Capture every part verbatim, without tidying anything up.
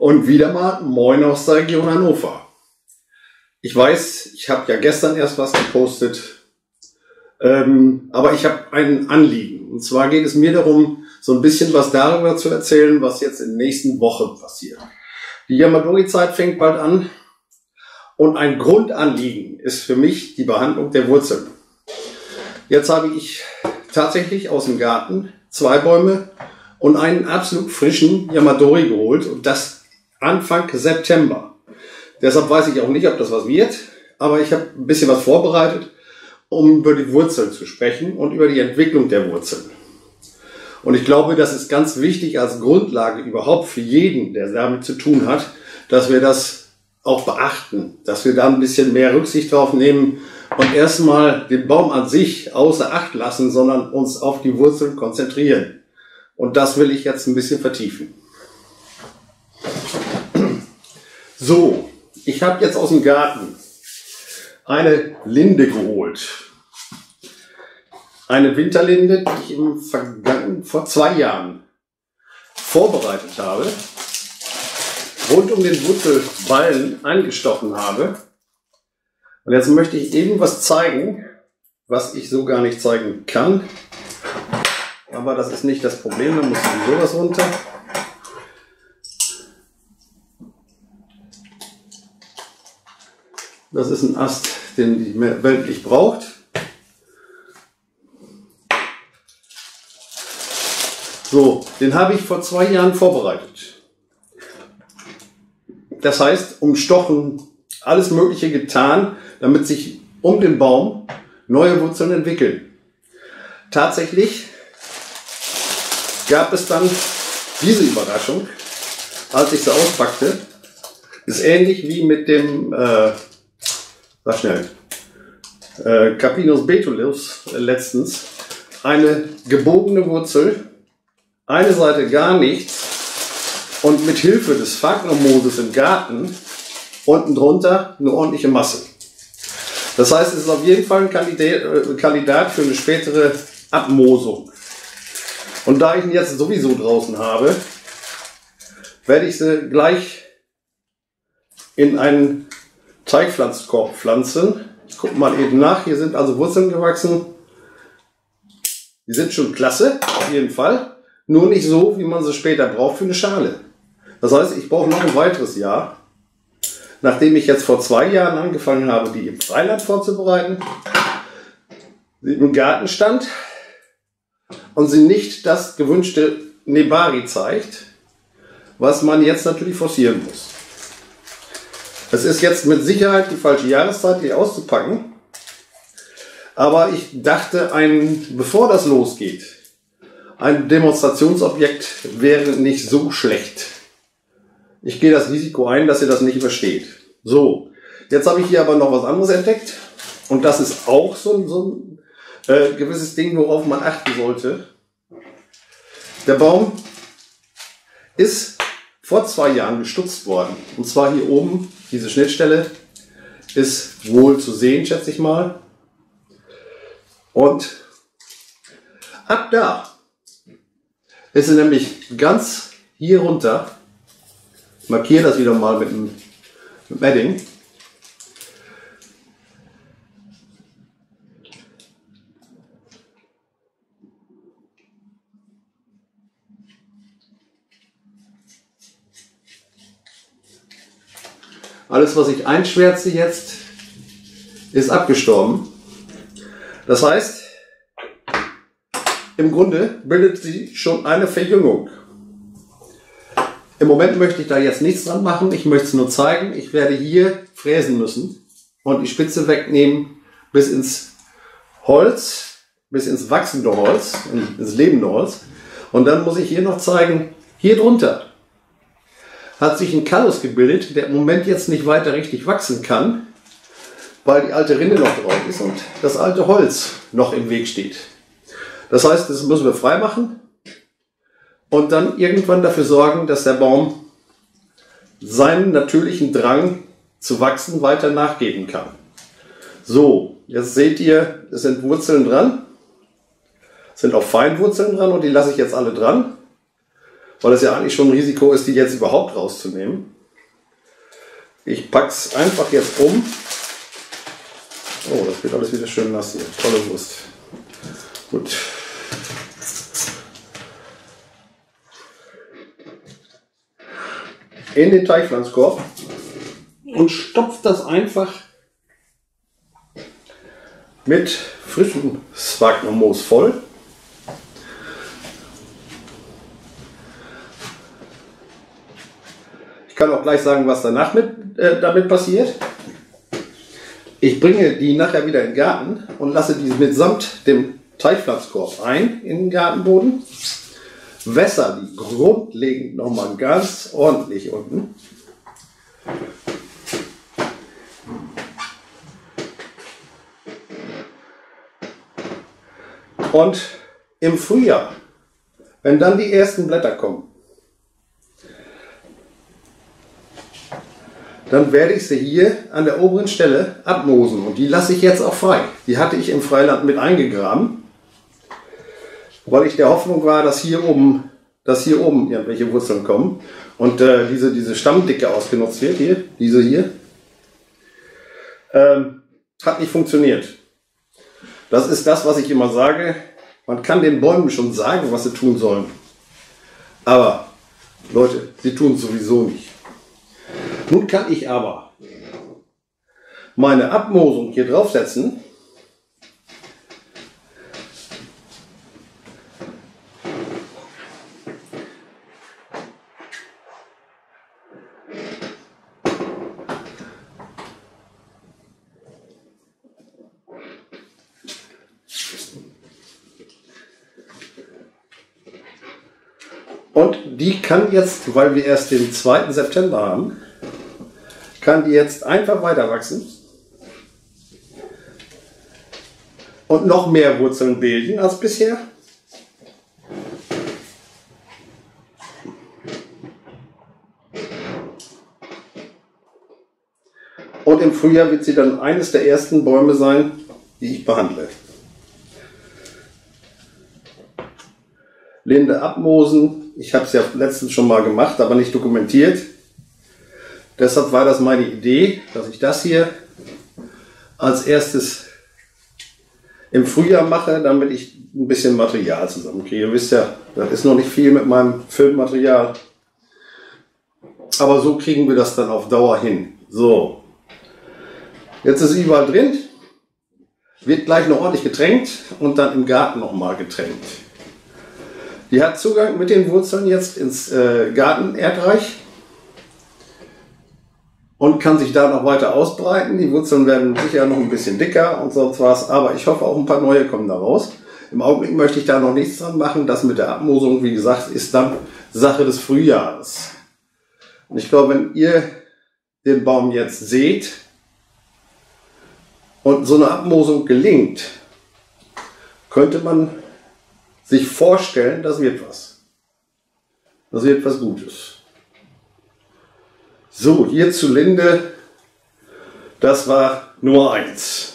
Und wieder mal Moin aus der Region Hannover. Ich weiß, ich habe ja gestern erst was gepostet, ähm, aber ich habe ein Anliegen. Und zwar geht es mir darum, so ein bisschen was darüber zu erzählen, was jetzt in der nächsten Woche passiert. Die Yamadori-Zeit fängt bald an und ein Grundanliegen ist für mich die Behandlung der Wurzeln. Jetzt habe ich tatsächlich aus dem Garten zwei Bäume und einen absolut frischen Yamadori geholt und das Anfang September. Deshalb weiß ich auch nicht, ob das was wird, aber ich habe ein bisschen was vorbereitet, um über die Wurzeln zu sprechen und über die Entwicklung der Wurzeln. Und ich glaube, das ist ganz wichtig als Grundlage überhaupt für jeden, der damit zu tun hat, dass wir das auch beachten, dass wir da ein bisschen mehr Rücksicht drauf nehmen und erstmal den Baum an sich außer Acht lassen, sondern uns auf die Wurzeln konzentrieren. Und das will ich jetzt ein bisschen vertiefen. So, ich habe jetzt aus dem Garten eine Linde geholt. Eine Winterlinde, die ich im Vergangen, vor zwei Jahren vorbereitet habe, rund um den Wurzelballen eingestochen habe. Und jetzt möchte ich irgendwas zeigen, was ich so gar nicht zeigen kann. Aber das ist nicht das Problem, da muss sowas runter. Das ist ein Ast, den die Welt nicht braucht. So, den habe ich vor zwei Jahren vorbereitet. Das heißt, umstochen, alles Mögliche getan, damit sich um den Baum neue Wurzeln entwickeln. Tatsächlich gab es dann diese Überraschung, als ich sie auspackte. Ist ähnlich wie mit dem... Äh, Sag schnell. Äh, Carpinus betulus äh, letztens. Eine gebogene Wurzel, eine Seite gar nichts und mit Hilfe des Fagnomoses im Garten unten drunter eine ordentliche Masse. Das heißt, es ist auf jeden Fall ein Kandidat, äh, Kandidat für eine spätere Abmoosung. Und da ich ihn jetzt sowieso draußen habe, werde ich sie gleich in einen Teichpflanzkorb pflanzen. Ich gucke mal eben nach. Hier sind also Wurzeln gewachsen. Die sind schon klasse, auf jeden Fall. Nur nicht so, wie man sie später braucht für eine Schale. Das heißt, ich brauche noch ein weiteres Jahr. Nachdem ich jetzt vor zwei Jahren angefangen habe, die im Freiland vorzubereiten, sie im Garten stand und sie nicht das gewünschte Nebari zeigt, was man jetzt natürlich forcieren muss. Es ist jetzt mit Sicherheit die falsche Jahreszeit, die auszupacken. Aber ich dachte, ein, bevor das losgeht, ein Demonstrationsobjekt wäre nicht so schlecht. Ich gehe das Risiko ein, dass ihr das nicht übersteht. So, jetzt habe ich hier aber noch was anderes entdeckt. Und das ist auch so ein, so ein äh, gewisses Ding, worauf man achten sollte. Der Baum ist vor zwei Jahren gestutzt worden. Und zwar hier oben, diese Schnittstelle ist wohl zu sehen, schätze ich mal. Und ab da ist sie nämlich ganz hier runter. Ich markiere das wieder mal mit dem, mit dem Edding. Alles, was ich einschwärze jetzt, ist abgestorben. Das heißt, Im Grunde bildet sie schon eine Verjüngung. Im Moment möchte ich da jetzt nichts dran machen. Ich möchte es nur zeigen. Ich werde hier fräsen müssen und die Spitze wegnehmen bis ins Holz, bis ins wachsende Holz, ins lebende Holz. Und dann muss ich hier noch zeigen, hier drunter hat sich ein Kallus gebildet, der im Moment jetzt nicht weiter richtig wachsen kann, weil die alte Rinde noch drauf ist und das alte Holz noch im Weg steht. Das heißt, das müssen wir frei machen und dann irgendwann dafür sorgen, dass der Baum seinen natürlichen Drang zu wachsen weiter nachgeben kann. So, jetzt seht ihr, es sind Wurzeln dran, es sind auch Feinwurzeln dran und die lasse ich jetzt alle dran, weil es ja eigentlich schon ein Risiko ist, die jetzt überhaupt rauszunehmen. Ich packe es einfach jetzt um. Oh, das wird alles wieder schön nass hier. Tolle Wurst. Gut. In den Teichpflanzkorb und stopft das einfach mit frischem Sphagnum-Moos voll. Ich kann auch gleich sagen, was danach mit, äh, damit passiert. Ich bringe die nachher wieder in den Garten und lasse die mitsamt dem Teichpflanzkorb ein in den Gartenboden. Wässer die grundlegend nochmal ganz ordentlich unten. Und im Frühjahr, wenn dann die ersten Blätter kommen, dann werde ich sie hier an der oberen Stelle abmoosen. Und die lasse ich jetzt auch frei. Die hatte ich im Freiland mit eingegraben, weil ich der Hoffnung war, dass hier oben, dass hier oben irgendwelche Wurzeln kommen. Und äh, diese, diese Stammdicke ausgenutzt wird, hier, diese hier, ähm, hat nicht funktioniert. Das ist das, was ich immer sage. Man kann den Bäumen schon sagen, was sie tun sollen. Aber, Leute, sie tun es sowieso nicht. Nun kann ich aber meine Abmoosung hier draufsetzen und die kann jetzt, weil wir erst den zweiten September haben, kann die jetzt einfach weiter wachsen und noch mehr Wurzeln bilden als bisher. Und im Frühjahr wird sie dann eines der ersten Bäume sein, die ich behandle. Linde abmoosen. Ich habe es ja letztens schon mal gemacht, aber nicht dokumentiert. Deshalb war das meine Idee, dass ich das hier als erstes im Frühjahr mache, damit ich ein bisschen Material zusammenkriege. Ihr wisst ja, das ist noch nicht viel mit meinem Filmmaterial. Aber so kriegen wir das dann auf Dauer hin. So, jetzt ist überall drin, wird gleich noch ordentlich getränkt und dann im Garten nochmal getränkt. Die hat Zugang mit den Wurzeln jetzt ins äh, Gartenerdreich. Und kann sich da noch weiter ausbreiten. Die Wurzeln werden sicher noch ein bisschen dicker und sonst was. Aber ich hoffe, auch ein paar neue kommen da raus. Im Augenblick möchte ich da noch nichts dran machen. Das mit der Abmoosung, wie gesagt, ist dann Sache des Frühjahres. Und ich glaube, wenn ihr den Baum jetzt seht und so eine Abmoosung gelingt, könnte man sich vorstellen, das wird was. Das wird was Gutes. So, hier zu Linde, das war Nummer eins.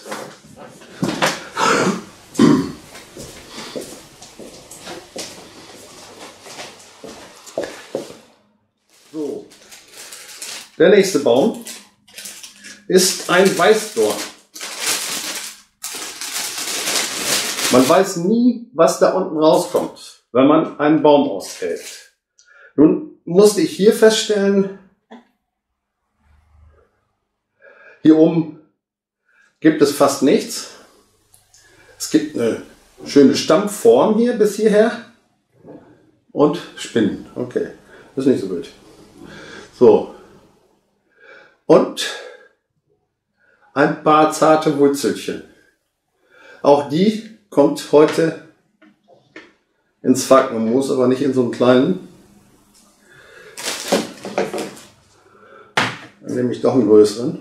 So, der nächste Baum ist ein Weißdorn. Man weiß nie, was da unten rauskommt, wenn man einen Baum ausfällt. Nun musste ich hier feststellen, hier oben gibt es fast nichts. Es gibt eine Schöne Stammform hier bis hierher. Und Spinnen. Okay. Das ist nicht so wild. So. Und ein paar zarte Wurzelchen. Auch die kommt heute ins Fagnomos, aber nicht in so einem kleinen. Dann nehme ich doch einen größeren.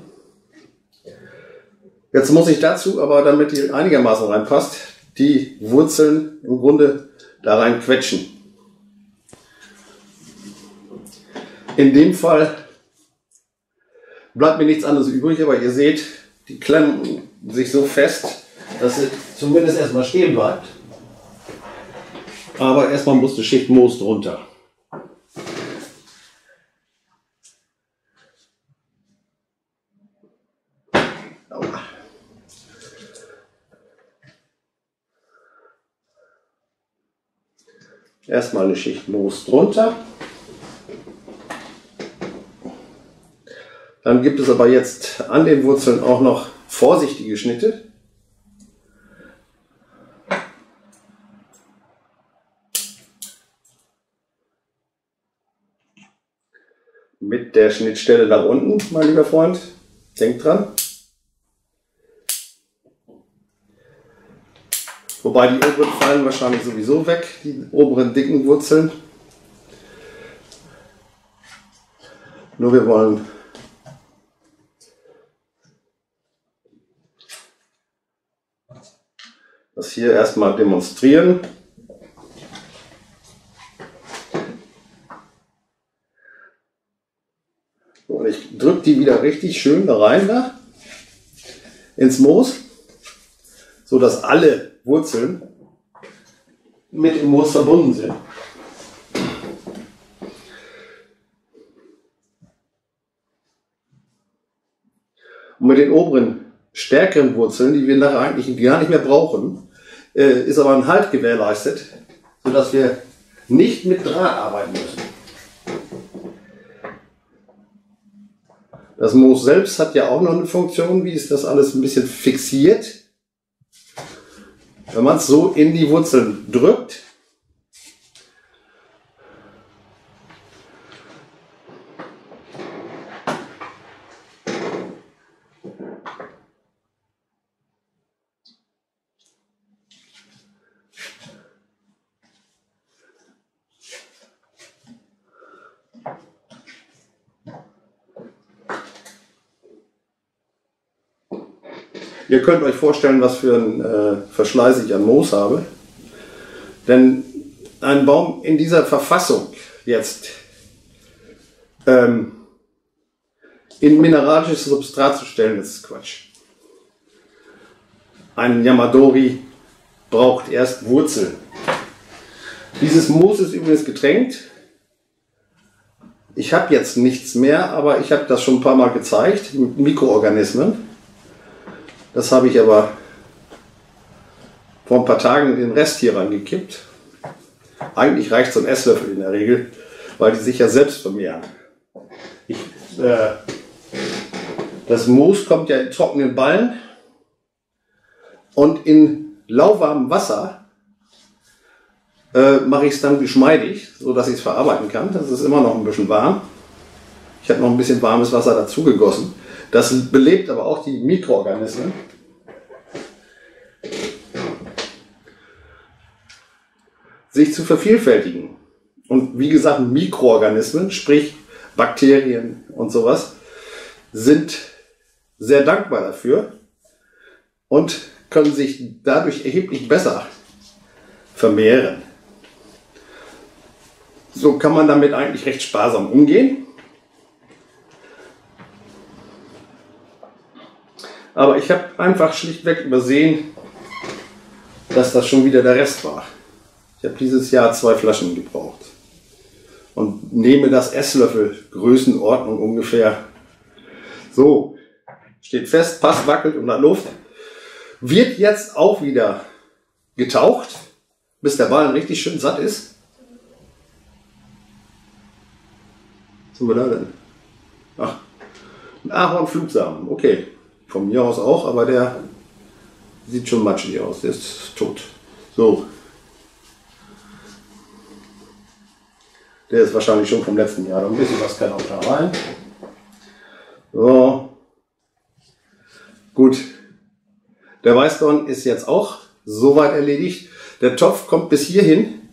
Jetzt muss ich dazu, aber damit die einigermaßen reinpasst, die Wurzeln im Grunde da rein quetschen. In dem Fall bleibt mir nichts anderes übrig, aber ihr seht, die klemmen sich so fest, dass sie zumindest erstmal stehen bleibt. Aber erstmal muss eine Schicht Moos drunter. Erstmal eine Schicht Moos drunter. Dann gibt es aber jetzt an den Wurzeln auch noch vorsichtige Schnitte. Mit der Schnittstelle nach unten, mein lieber Freund. Denkt dran. Wobei die oberen fallen wahrscheinlich sowieso weg, die oberen dicken Wurzeln. Nur wir wollen das hier erstmal demonstrieren. Und ich drücke die wieder richtig schön da rein, da, ins Moos, so dass alle Wurzeln mit dem Moos verbunden sind. Und mit den oberen, stärkeren Wurzeln, die wir nachher eigentlich gar nicht mehr brauchen, ist aber ein Halt gewährleistet, sodass wir nicht mit Draht arbeiten müssen. Das Moos selbst hat ja auch noch eine Funktion, wie es das alles ein bisschen fixiert. Wenn man es so in die Wurzeln drückt, ihr könnt euch vorstellen, was für einen äh, Verschleiß ich an Moos habe. Denn ein Baum in dieser Verfassung jetzt ähm, in mineralisches Substrat zu stellen, das ist Quatsch. Ein Yamadori braucht erst Wurzeln. Dieses Moos ist übrigens getränkt. Ich habe jetzt nichts mehr, aber ich habe das schon ein paar Mal gezeigt mit Mikroorganismen. Das habe ich aber vor ein paar Tagen den Rest hier reingekippt. Eigentlich reicht es so ein Esslöffel in der Regel, weil die sich ja selbst vermehren. Ich, äh, das Moos kommt ja in trockenen Ballen und in lauwarmem Wasser äh, mache ich es dann geschmeidig, sodass ich es verarbeiten kann. Das ist immer noch ein bisschen warm. Ich habe noch ein bisschen warmes Wasser dazu gegossen. Das belebt aber auch die Mikroorganismen. Sich zu vervielfältigen. Und wie gesagt, Mikroorganismen, sprich Bakterien und sowas, sind sehr dankbar dafür und können sich dadurch erheblich besser vermehren. So kann man damit eigentlich recht sparsam umgehen. Aber ich habe einfach schlichtweg übersehen, dass das schon wieder der Rest war. Ich habe dieses Jahr zwei Flaschen gebraucht. Und nehme das Esslöffel Größenordnung ungefähr. So, steht fest, passt, wackelt unter Luft. Wird jetzt auch wieder getaucht, bis der Ballen richtig schön satt ist. Was haben wir da denn? Ach, ein Ahornflugsamen, okay. Von mir aus auch, aber der sieht schon matschig aus, der ist tot. So. Der ist wahrscheinlich schon vom letzten Jahr. Da ein bisschen was kann auch da rein. So. Gut. Der Weißdorn ist jetzt auch soweit erledigt. Der Topf kommt bis hierhin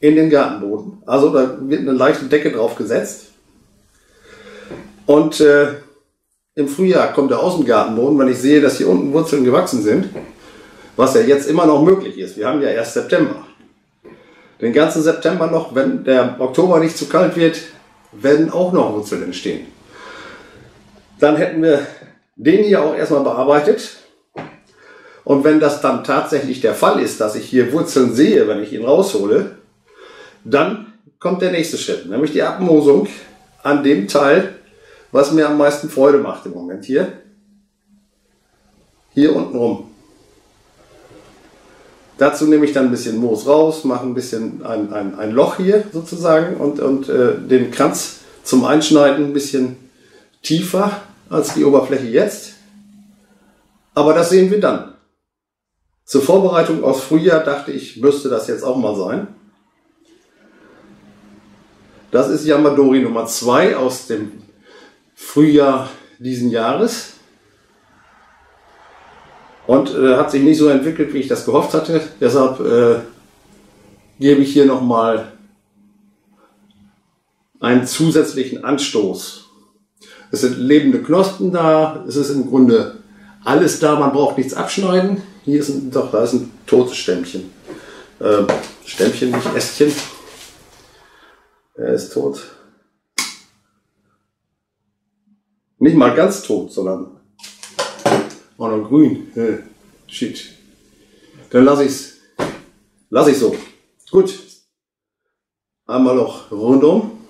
in den Gartenboden. Also da wird eine leichte Decke drauf gesetzt. Und äh, im Frühjahr kommt er aus dem Gartenboden, weil ich sehe, dass hier unten Wurzeln gewachsen sind. Was ja jetzt immer noch möglich ist. Wir haben ja erst September. Den ganzen September noch, wenn der Oktober nicht zu kalt wird, werden auch noch Wurzeln entstehen. Dann hätten wir den hier auch erstmal bearbeitet. Und wenn das dann tatsächlich der Fall ist, dass ich hier Wurzeln sehe, wenn ich ihn raushole, dann kommt der nächste Schritt, nämlich die Abmoosung an dem Teil, was mir am meisten Freude macht im Moment hier. Hier unten rum. Dazu nehme ich dann ein bisschen Moos raus, mache ein bisschen ein, ein, ein Loch hier sozusagen und, und äh, den Kranz zum Einschneiden ein bisschen tiefer als die Oberfläche jetzt. Aber das sehen wir dann. Zur Vorbereitung aufs Frühjahr dachte ich, müsste das jetzt auch mal sein. Das ist Yamadori Nummer zwei aus dem Frühjahr diesen Jahres. Und äh, hat sich nicht so entwickelt, wie ich das gehofft hatte. Deshalb äh, gebe ich hier nochmal einen zusätzlichen Anstoß. Es sind lebende Knospen da. Es ist im Grunde alles da. Man braucht nichts abschneiden. Hier ist ein, doch, da ist ein totes Stämmchen. Ähm, Stämmchen, nicht Ästchen. Er ist tot. Nicht mal ganz tot, sondern auch noch grün. Äh, shit. Dann lasse ich es. Lasse ich so. Gut. Einmal noch rundum.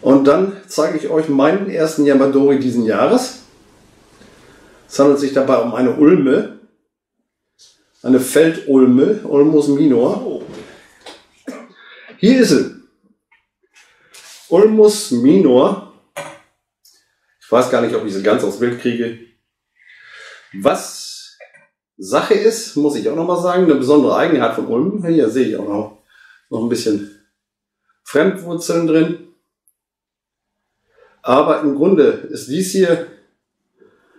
Und dann zeige ich euch meinen ersten Yamadori diesen Jahres. Es handelt sich dabei um eine Ulme. Eine Feldulme, Ulmus minor. Hier ist sie. Ulmus minor. Ich weiß gar nicht, ob ich sie ganz aufs Bild kriege. Was Sache ist, muss ich auch noch mal sagen, eine besondere Eigenheit von Ulmen. Hier sehe ich auch noch, noch ein bisschen Fremdwurzeln drin. Aber im Grunde ist dies hier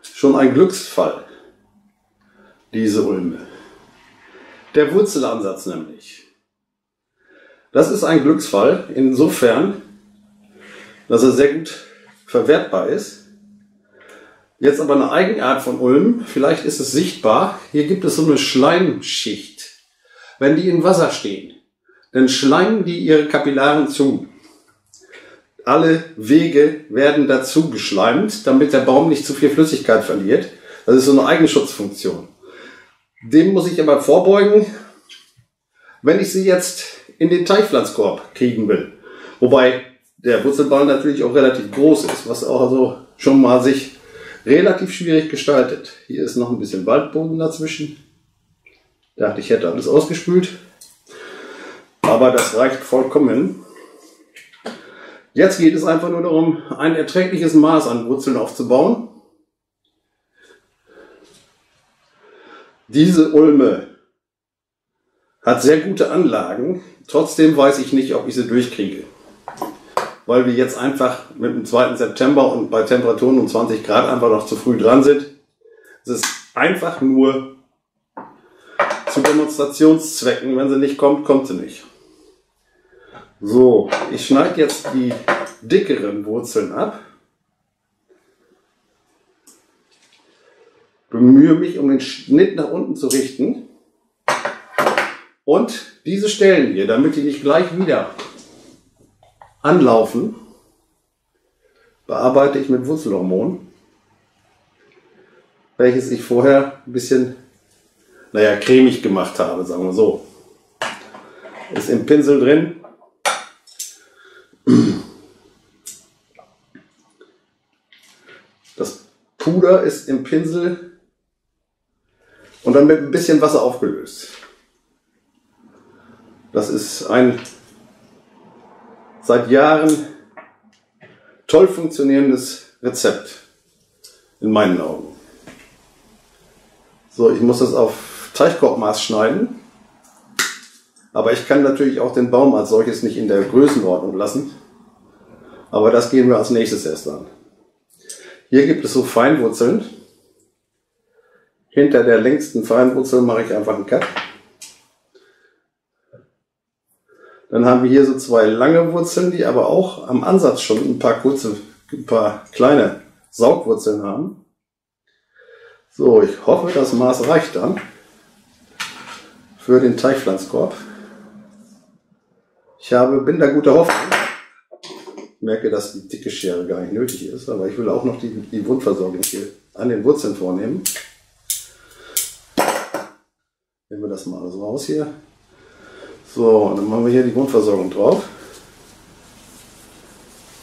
schon ein Glücksfall, diese Ulme. Der Wurzelansatz nämlich. Das ist ein Glücksfall insofern, dass er sehr gut verwertbar ist. Jetzt aber eine Eigenart von Ulm, vielleicht ist es sichtbar, hier gibt es so eine Schleimschicht. Wenn die in Wasser stehen, dann schleimen die ihre Kapillaren zu. Alle Wege werden dazu geschleimt, damit der Baum nicht zu viel Flüssigkeit verliert. Das ist so eine Eigenschutzfunktion. Dem muss ich aber vorbeugen, wenn ich sie jetzt in den Teichpflanzkorb kriegen will. Wobei der Wurzelball natürlich auch relativ groß ist, was auch also schon mal sich relativ schwierig gestaltet. Hier ist noch ein bisschen Waldboden dazwischen. Dachte ich, hätte alles ausgespült. Aber das reicht vollkommen. Jetzt geht es einfach nur darum, ein erträgliches Maß an Wurzeln aufzubauen. Diese Ulme hat sehr gute Anlagen. Trotzdem weiß ich nicht, ob ich sie durchkriege. Weil wir jetzt einfach mit dem zweiten September und bei Temperaturen um zwanzig Grad einfach noch zu früh dran sind. Es ist einfach nur zu Demonstrationszwecken. Wenn sie nicht kommt, kommt sie nicht. So, ich schneide jetzt die dickeren Wurzeln ab. Bemühe mich, um den Schnitt nach unten zu richten. Und diese Stellen hier, damit die nicht gleich wieder anlaufen, bearbeite ich mit Wurzelhormon, welches ich vorher ein bisschen, naja, cremig gemacht habe, sagen wir so. Ist im Pinsel drin. Das Puder ist im Pinsel und dann mit ein bisschen Wasser aufgelöst. Das ist ein seit Jahren toll funktionierendes Rezept in meinen Augen. So, ich muss das auf Teichkorbmaß schneiden. Aber ich kann natürlich auch den Baum als solches nicht in der Größenordnung lassen. Aber das gehen wir als nächstes erst an. Hier gibt es so Feinwurzeln. Hinter der längsten Feinwurzel mache ich einfach einen Cut. Dann haben wir hier so zwei lange Wurzeln, die aber auch am Ansatz schon ein paar kurze, ein paar kleine Saugwurzeln haben. So, ich hoffe, das Maß reicht dann für den Teichpflanzkorb. Ich habe, bin da guter Hoffnung. Ich merke, dass die dicke Schere gar nicht nötig ist, aber ich will auch noch die, die Wundversorgung hier an den Wurzeln vornehmen. Nehmen wir das mal alles raus hier. So, dann machen wir hier die Wundversorgung drauf.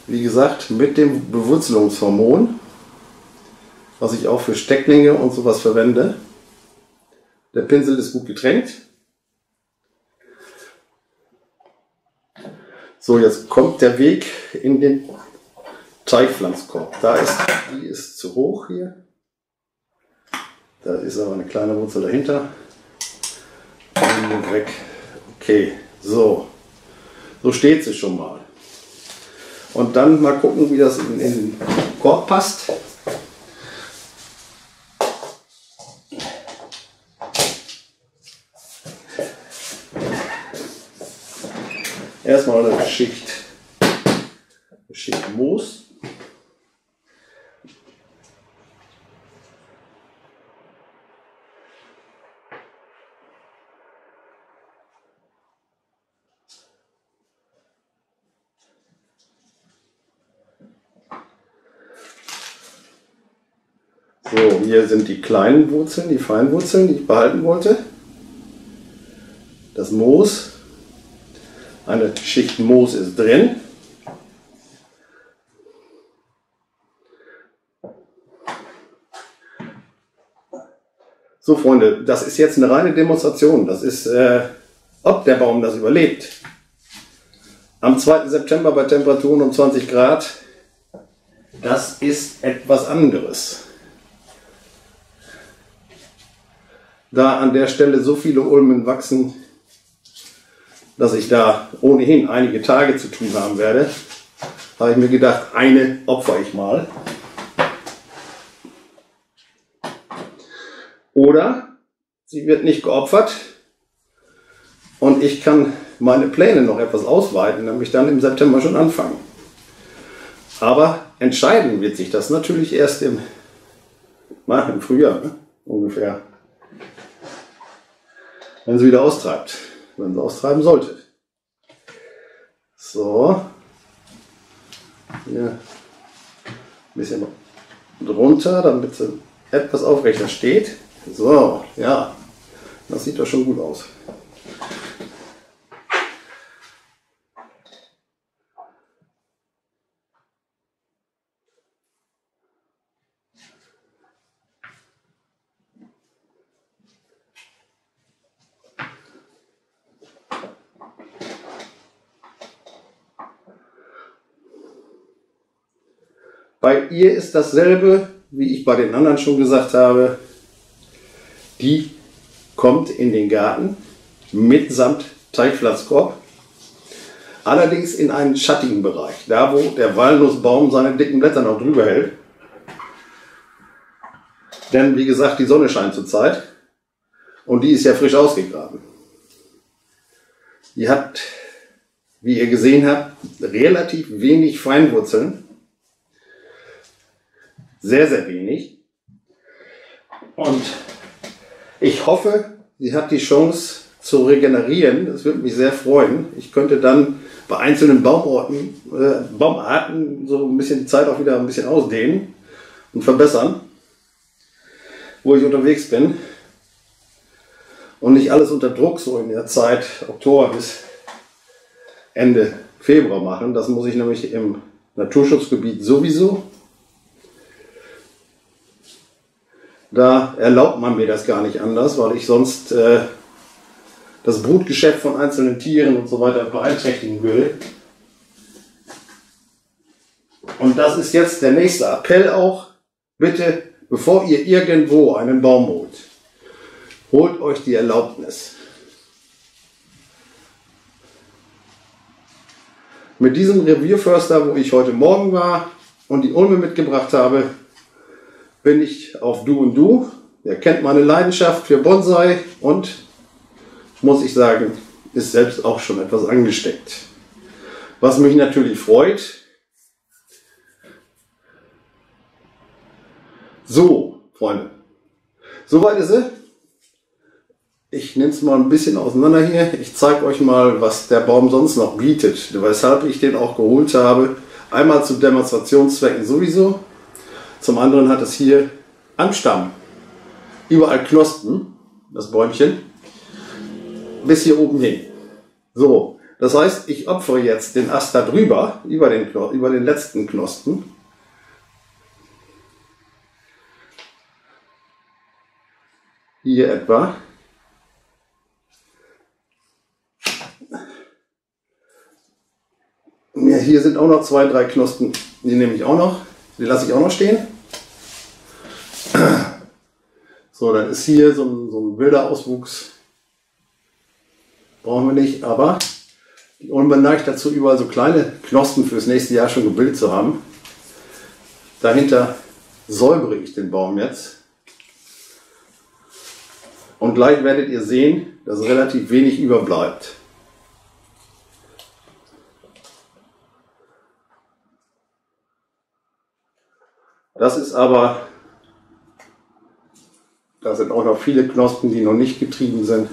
Wie gesagt, mit dem Bewurzelungshormon, was ich auch für Stecklinge und sowas verwende. Der Pinsel ist gut getränkt. So, jetzt kommt der Weg in den Teichpflanzkorb. Da ist, die ist zu hoch hier. Da ist aber eine kleine Wurzel dahinter. Und weg. Okay, so. So steht sie schon mal. Und dann mal gucken, wie das in, in den Korb passt. Erstmal eine Schicht, eine Schicht Moos. So, hier sind die kleinen Wurzeln, die feinen Wurzeln, die ich behalten wollte. Das Moos. Eine Schicht Moos ist drin. So, Freunde, das ist jetzt eine reine Demonstration. Das ist, äh, ob der Baum das überlebt. Am zweiten September bei Temperaturen um zwanzig Grad, das ist etwas anderes. Da an der Stelle so viele Ulmen wachsen, dass ich da ohnehin einige Tage zu tun haben werde, habe ich mir gedacht, eine opfere ich mal. Oder sie wird nicht geopfert und ich kann meine Pläne noch etwas ausweiten, nämlich dann im September schon anfangen. Aber entscheiden wird sich das natürlich erst im, na, im Frühjahr, ne? Ungefähr, wenn sie wieder austreibt. Wenn sie austreiben sollte. So. Hier ein bisschen drunter, damit sie etwas aufrechter steht. So, ja. Das sieht doch schon gut aus. Bei ihr ist dasselbe, wie ich bei den anderen schon gesagt habe. Die kommt in den Garten mitsamt Teichpflanzkorb. Allerdings in einen schattigen Bereich, da wo der Walnussbaum seine dicken Blätter noch drüber hält. Denn wie gesagt, die Sonne scheint zurzeit und die ist ja frisch ausgegraben. Die hat, wie ihr gesehen habt, relativ wenig Feinwurzeln. Sehr, sehr wenig. Und ich hoffe, sie hat die Chance zu regenerieren. Das würde mich sehr freuen. Ich könnte dann bei einzelnen Baumorten, äh, Baumarten so ein bisschen die Zeit auch wieder ein bisschen ausdehnen und verbessern, wo ich unterwegs bin. Und nicht alles unter Druck so in der Zeit Oktober bis Ende Februar machen. Das muss ich nämlich im Naturschutzgebiet sowieso. Da erlaubt man mir das gar nicht anders, weil ich sonst äh, das Brutgeschäft von einzelnen Tieren und so weiter beeinträchtigen will. Und das ist jetzt der nächste Appell auch. Bitte, bevor ihr irgendwo einen Baum holt, Holt euch die Erlaubnis. Mit diesem Revierförster, wo ich heute Morgen war und die Ulme mitgebracht habe, bin ich auf Du und Du. Ihr kennt meine Leidenschaft für Bonsai und, muss ich sagen, ist selbst auch schon etwas angesteckt. Was mich natürlich freut. So, Freunde, soweit ist es. Ich nehme es mal ein bisschen auseinander hier. Ich zeige euch mal, was der Baum sonst noch bietet, weshalb ich den auch geholt habe. Einmal zu Demonstrationszwecken sowieso. Zum anderen hat es hier am Stamm überall Knospen, das Bäumchen, bis hier oben hin. So, das heißt, ich opfere jetzt den Ast da drüber, über den, über den letzten Knospen. Hier etwa. Ja, hier sind auch noch zwei, drei Knospen, die nehme ich auch noch, die lasse ich auch noch stehen. So, dann ist hier so ein, so ein wilder Auswuchs, brauchen wir nicht, aber die Ulme neigt dazu, überall so kleine Knospen fürs nächste Jahr schon gebildet zu haben. Dahinter säubere ich den Baum jetzt und gleich werdet ihr sehen, dass relativ wenig überbleibt. Das ist aber, da sind auch noch viele Knospen, die noch nicht getrieben sind.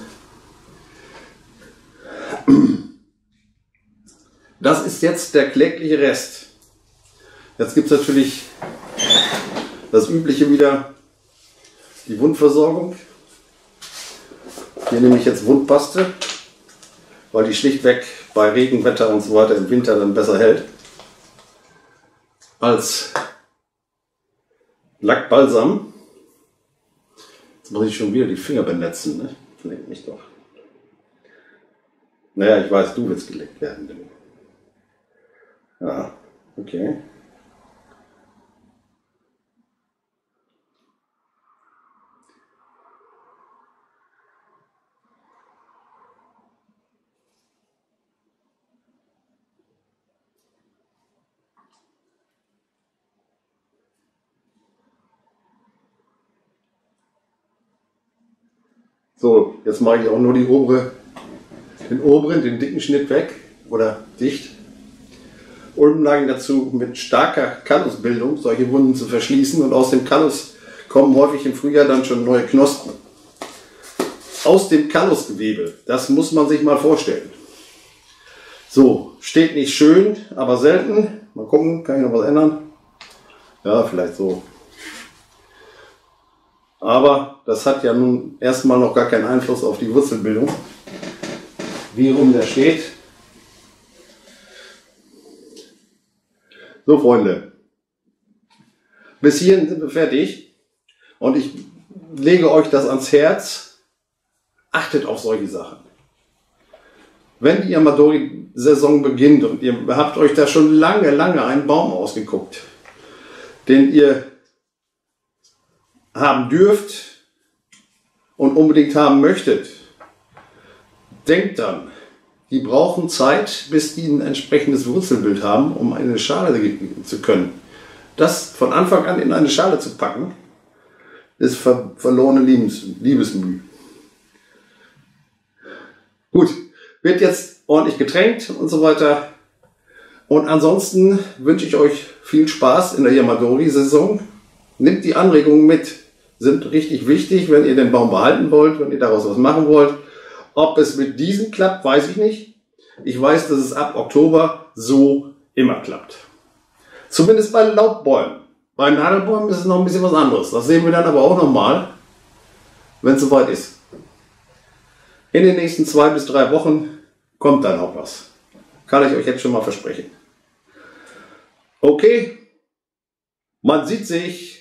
Das ist jetzt der klägliche Rest. Jetzt gibt es natürlich das Übliche wieder, die Wundversorgung. Hier nehme ich jetzt Wundpaste, weil die schlichtweg bei Regenwetter und so weiter im Winter dann besser hält als Lackbalsam. Jetzt muss ich schon wieder die Finger benetzen, ne? Leck mich doch. Naja, ich weiß, du willst geleckt werden. Ja, okay. So, jetzt mache ich auch nur die obere, den oberen, den dicken Schnitt weg oder dicht. Ulmen neigen dazu, mit starker Kallusbildung solche Wunden zu verschließen und aus dem Kallus kommen häufig im Frühjahr dann schon neue Knospen. Aus dem Kallusgewebe, das muss man sich mal vorstellen. So, steht nicht schön, aber selten. Mal gucken, kann ich noch was ändern? Ja, vielleicht so. Aber das hat ja nun erstmal noch gar keinen Einfluss auf die Wurzelbildung, wie rum der steht. So, Freunde, bis hierhin sind wir fertig und ich lege euch das ans Herz, achtet auf solche Sachen. Wenn die Yamadori-Saison beginnt und ihr habt euch da schon lange, lange einen Baum ausgeguckt, den ihr haben dürft und unbedingt haben möchtet, denkt dann, die brauchen Zeit, bis die ein entsprechendes Wurzelbild haben, um eine Schale zu können. Das von Anfang an in eine Schale zu packen, ist ver verlorene Liebes Liebesmüh. Gut, wird jetzt ordentlich getränkt und so weiter. Und ansonsten wünsche ich euch viel Spaß in der Yamadori-Saison. Nehmt die Anregungen mit. Sind richtig wichtig, wenn ihr den Baum behalten wollt, wenn ihr daraus was machen wollt. Ob es mit diesem klappt, weiß ich nicht. Ich weiß, dass es ab Oktober so immer klappt. Zumindest bei Laubbäumen. Bei Nadelbäumen ist es noch ein bisschen was anderes. Das sehen wir dann aber auch nochmal, wenn es soweit ist. In den nächsten zwei bis drei Wochen kommt dann auch was. Kann ich euch jetzt schon mal versprechen. Okay, man sieht sich.